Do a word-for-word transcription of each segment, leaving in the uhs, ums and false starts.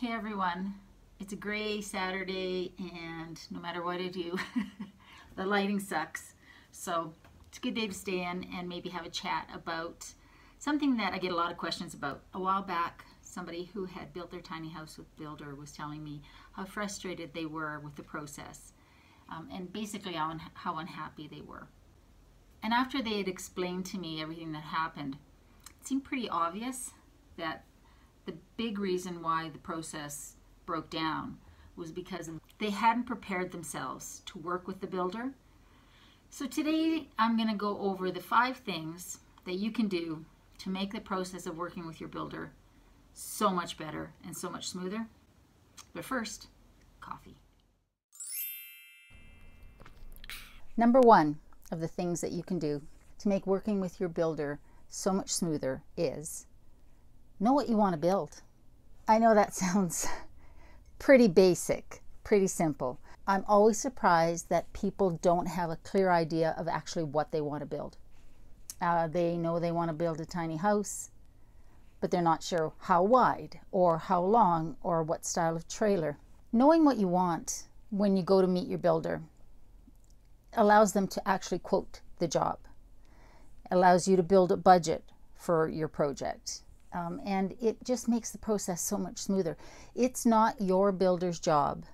Hey everyone, it's a gray Saturday and no matter what I do, the lighting sucks. So it's a good day to stay in and maybe have a chat about something that I get a lot of questions about. A while back, somebody who had built their tiny house with Builder was telling me how frustrated they were with the process um, and basically how, un how unhappy they were. And after they had explained to me everything that happened, it seemed pretty obvious that the big reason why the process broke down was because they hadn't prepared themselves to work with the builder. So today I'm going to go over the five things that you can do to make the process of working with your builder so much better and so much smoother. But first, coffee. Number one of the things that you can do to make working with your builder so much smoother is know what you want to build. I know that sounds pretty basic, pretty simple. I'm always surprised that people don't have a clear idea of actually what they want to build. Uh, they know they want to build a tiny house, but they're not sure how wide or how long or what style of trailer. Knowing what you want when you go to meet your builder allows them to actually quote the job, allows you to build a budget for your project. Um, and it just makes the process so much smoother. It's not your builder's job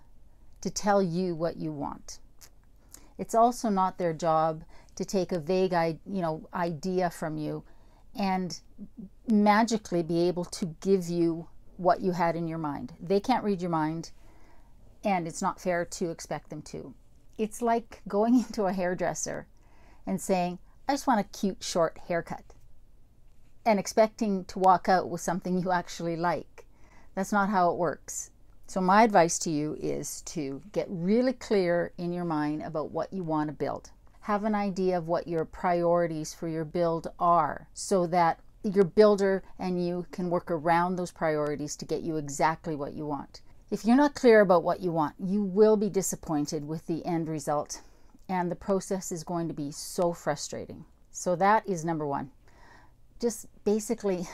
to tell you what you want. It's also not their job to take a vague you know, idea from you and magically be able to give you what you had in your mind. They can't read your mind, and it's not fair to expect them to. It's like going into a hairdresser and saying, I just want a cute short haircut, and expecting to walk out with something you actually like. That's not how it works. So my advice to you is to get really clear in your mind about what you want to build. Have an idea of what your priorities for your build are so that your builder and you can work around those priorities to get you exactly what you want. If you're not clear about what you want, you will be disappointed with the end result, and the process is going to be so frustrating. So that is number one. Just basically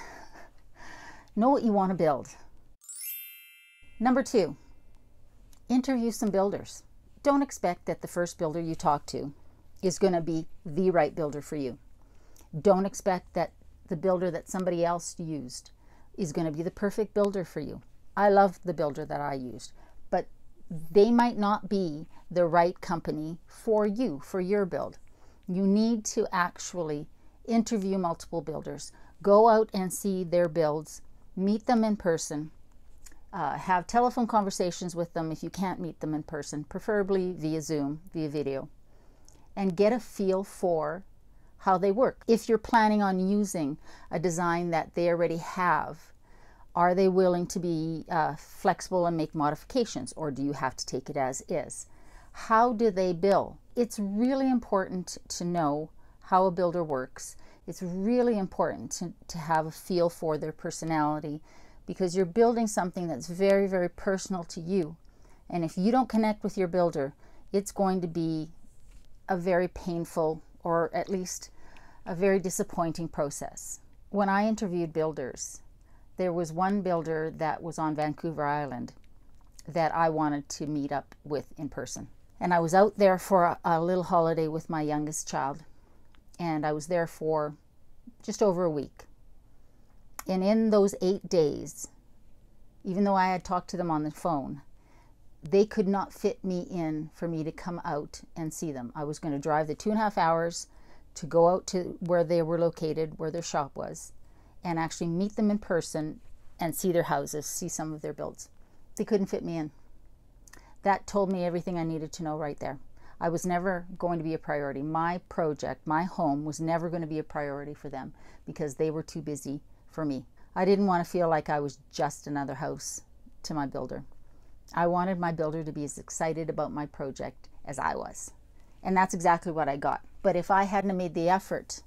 know what you want to build. Number two, interview some builders. Don't expect that the first builder you talk to is going to be the right builder for you. Don't expect that the builder that somebody else used is going to be the perfect builder for you. I love the builder that I used, but they might not be the right company for you, for your build. You need to actually interview multiple builders, go out and see their builds, meet them in person, uh, have telephone conversations with them if you can't meet them in person, preferably via Zoom, via video, and get a feel for how they work. If you're planning on using a design that they already have, are they willing to be uh, flexible and make modifications, or do you have to take it as is? How do they bill? It's really important to know how a builder works. It's really important to, to have a feel for their personality, because you're building something that's very, very personal to you. And if you don't connect with your builder, it's going to be a very painful, or at least a very disappointing process. When I interviewed builders, there was one builder that was on Vancouver Island that I wanted to meet up with in person. And I was out there for a, a little holiday with my youngest child, and I was there for just over a week. And in those eight days, even though I had talked to them on the phone, they could not fit me in for me to come out and see them. I was going to drive the two and a half hours to go out to where they were located, where their shop was, and actually meet them in person and see their houses, see some of their builds. They couldn't fit me in. That told me everything I needed to know right there. I was never going to be a priority. My project, my home, was never going to be a priority for them because they were too busy for me. I didn't want to feel like I was just another house to my builder. I wanted my builder to be as excited about my project as I was. And that's exactly what I got. But if I hadn't made the effort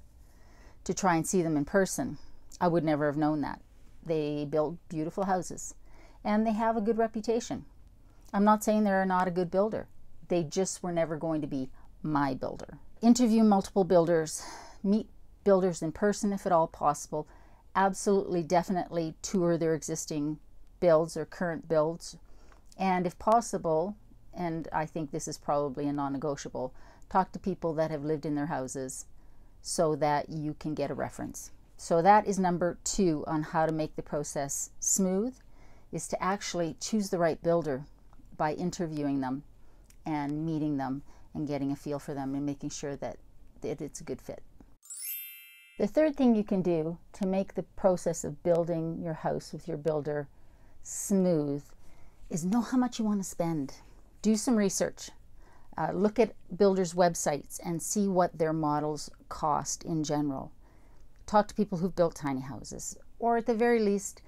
to try and see them in person, I would never have known that. They build beautiful houses and they have a good reputation. I'm not saying they're not a good builder. They just were never going to be my builder. Interview multiple builders, meet builders in person if at all possible, absolutely, definitely tour their existing builds or current builds, and if possible, and I think this is probably a non-negotiable, talk to people that have lived in their houses so that you can get a reference. So that is number two on how to make the process smooth, is to actually choose the right builder by interviewing them and meeting them and getting a feel for them and making sure that it's a good fit. The third thing you can do to make the process of building your house with your builder smooth is know how much you want to spend. Do some research. Uh, look at builders' websites and see what their models cost in general. Talk to people who've built tiny houses, or at the very least,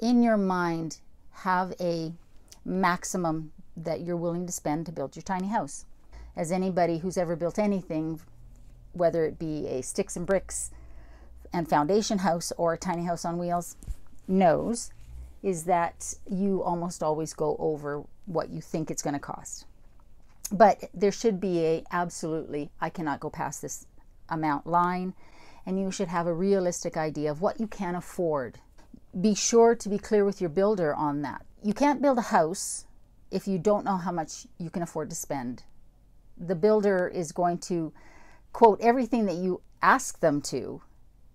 in your mind, have a maximum that you're willing to spend to build your tiny house. As anybody who's ever built anything, whether it be a sticks and bricks and foundation house or a tiny house on wheels, knows, is that you almost always go over what you think it's going to cost. But there should be a absolutely, I cannot go past this amount line. And you should have a realistic idea of what you can afford. Be sure to be clear with your builder on that. You can't build a house if you don't know how much you can afford to spend. The builder is going to quote everything that you ask them to,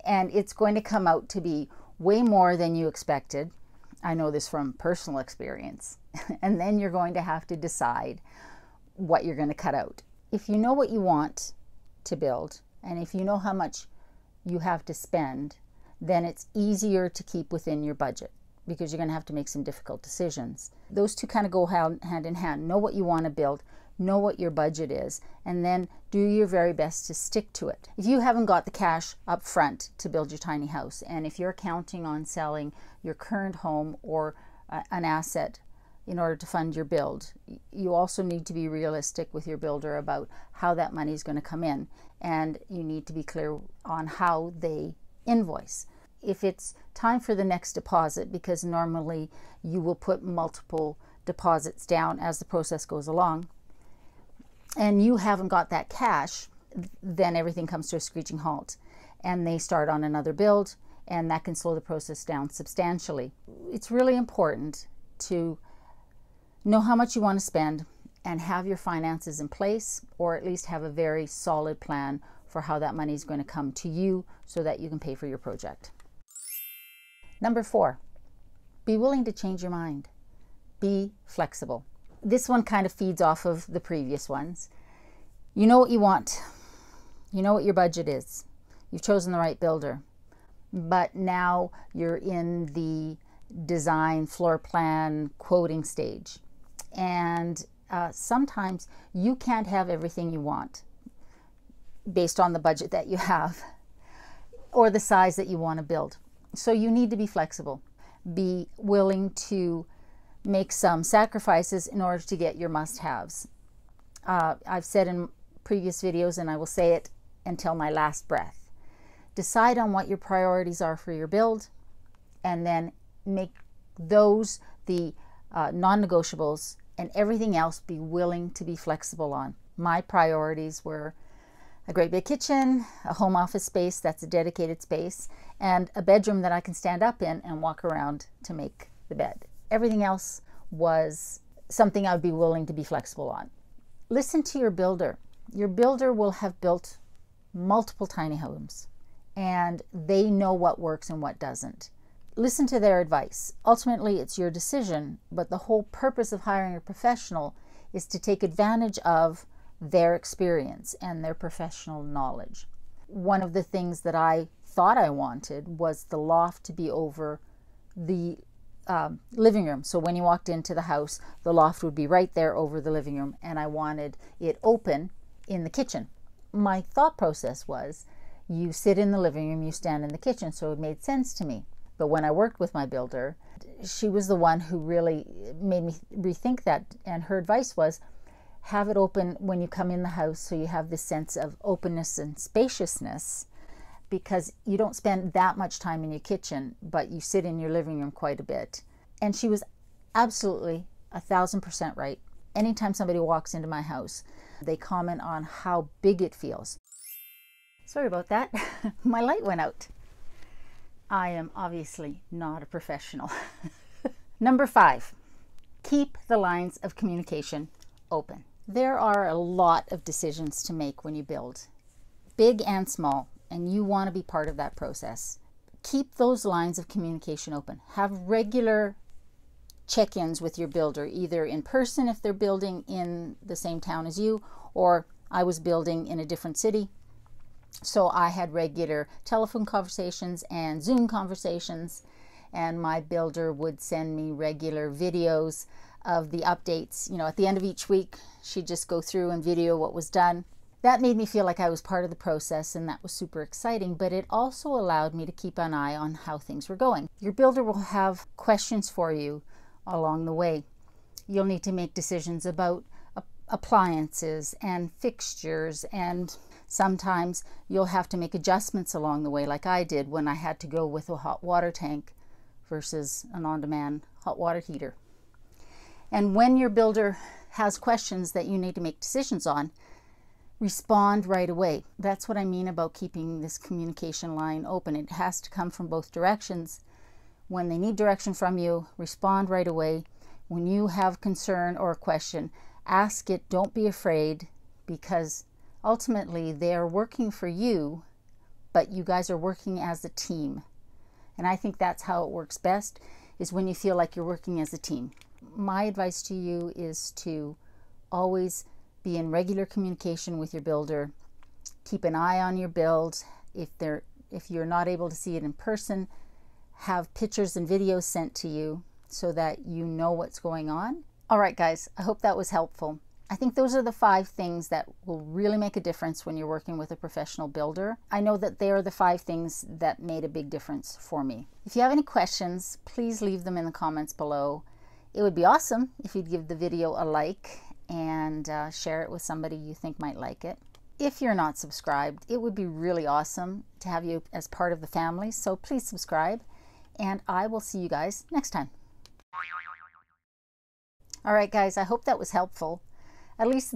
and it's going to come out to be way more than you expected. I know this from personal experience. And then you're going to have to decide what you're going to cut out. If you know what you want to build, and if you know how much you have to spend, then it's easier to keep within your budget, because you're going to have to make some difficult decisions. Those two kind of go hand in hand. Know what you want to build, know what your budget is, and then do your very best to stick to it. If you haven't got the cash up front to build your tiny house, and if you're counting on selling your current home or uh, an asset in order to fund your build, you also need to be realistic with your builder about how that money is going to come in, and you need to be clear on how they invoice. If it's time for the next deposit, because normally you will put multiple deposits down as the process goes along, and you haven't got that cash, then everything comes to a screeching halt, and they start on another build, and that can slow the process down substantially. It's really important to know how much you want to spend and have your finances in place, or at least have a very solid plan for how that money is going to come to you so that you can pay for your project. Number four, be willing to change your mind. Be flexible. This one kind of feeds off of the previous ones. You know what you want. You know what your budget is. You've chosen the right builder, but now you're in the design, floor plan, quoting stage. And uh, sometimes you can't have everything you want based on the budget that you have or the size that you want to build. So you need to be flexible. Be willing to make some sacrifices in order to get your must-haves. Uh, I've said in previous videos, and I will say it until my last breath, decide on what your priorities are for your build, and then make those the uh, non-negotiables, and everything else be willing to be flexible on. My priorities were a great big kitchen, a home office space that's a dedicated space, and a bedroom that I can stand up in and walk around to make the bed. Everything else was something I would be willing to be flexible on. Listen to your builder. Your builder will have built multiple tiny homes, and they know what works and what doesn't. Listen to their advice. Ultimately, it's your decision, but the whole purpose of hiring a professional is to take advantage of their experience and their professional knowledge. One of the things that I thought I wanted was the loft to be over the um, living room. So when you walked into the house, the loft would be right there over the living room, and I wanted it open in the kitchen. My thought process was, you sit in the living room, you stand in the kitchen, so it made sense to me. But when I worked with my builder, she was the one who really made me rethink that. And her advice was, have it open when you come in the house, so you have this sense of openness and spaciousness, because you don't spend that much time in your kitchen, but you sit in your living room quite a bit. And she was absolutely a thousand percent right. Anytime somebody walks into my house, they comment on how big it feels. Sorry about that. My light went out. I am obviously not a professional. Number five, keep the lines of communication open. There are a lot of decisions to make when you build, big and small, and you want to be part of that process. Keep those lines of communication open. Have regular check-ins with your builder, either in person if they're building in the same town as you, or I was building in a different city. So I had regular telephone conversations and Zoom conversations, and my builder would send me regular videos of the updates. You know, at the end of each week, she'd just go through and video what was done. That made me feel like I was part of the process, and that was super exciting, but it also allowed me to keep an eye on how things were going. Your builder will have questions for you along the way. You'll need to make decisions about appliances and fixtures, and sometimes you'll have to make adjustments along the way, like I did when I had to go with a hot water tank versus an on-demand hot water heater. And when your builder has questions that you need to make decisions on, respond right away. That's what I mean about keeping this communication line open. It has to come from both directions. When they need direction from you, respond right away. When you have concern or a question, ask it. Don't be afraid, because ultimately they are working for you, but you guys are working as a team. And I think that's how it works best, is when you feel like you're working as a team. My advice to you is to always be in regular communication with your builder. Keep an eye on your build. If they're, if you're not able to see it in person, have pictures and videos sent to you so that you know what's going on. All right, guys, I hope that was helpful. I think those are the five things that will really make a difference when you're working with a professional builder. I know that they are the five things that made a big difference for me. If you have any questions, please leave them in the comments below. It would be awesome if you'd give the video a like and uh, share it with somebody you think might like it. If you're not subscribed, it would be really awesome to have you as part of the family, so please subscribe, and I will see you guys next time. All right, guys, I hope that was helpful. At least